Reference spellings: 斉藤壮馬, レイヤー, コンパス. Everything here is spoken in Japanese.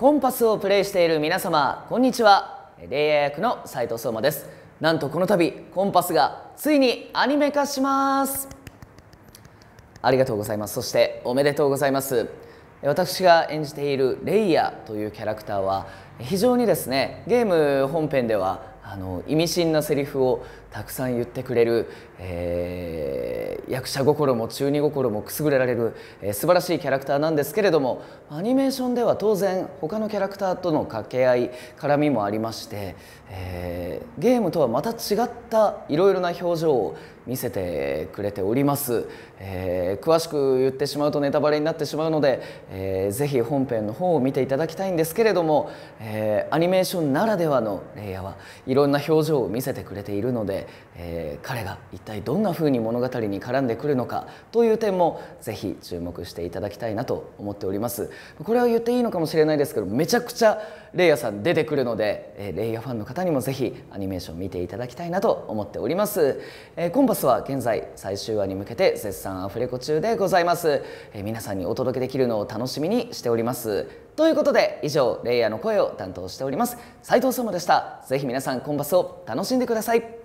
コンパスをプレイしている皆様、こんにちは。レイヤー役の斉藤壮馬です。なんとこの度コンパスがついにアニメ化します。ありがとうございます。そしておめでとうございます。私が演じているレイヤーというキャラクターは非常にですね、ゲーム本編では意味深なセリフをたくさん言ってくれる、役者心も中二心もくすぐられる、素晴らしいキャラクターなんですけれども、アニメーションでは当然他のキャラクターとの掛け合い絡みもありまして、ゲームとはまた違ったいろいろな表情を見せてくれております、詳しく言ってしまうとネタバレになってしまうので、ぜひ本編の方を見ていただきたいんですけれども、アニメーションならではのレイヤーはいろんな表情を見せてくれているので、彼が一体どんな風に物語に絡んでくるのかという点もぜひ注目していただきたいなと思っております。これは言っていいのかもしれないですけど、めちゃくちゃレイヤーさん出てくるので、レイヤーファンの方にもぜひアニメーション見ていただきたいなと思っております。コンパスは現在最終話に向けて絶賛アフレコ中でございます。皆さんにお届けできるのを楽しみにしております。ということで、以上レイヤーの声を担当しております斉藤壮馬でした。ぜひ皆さんコンパスを楽しんでください。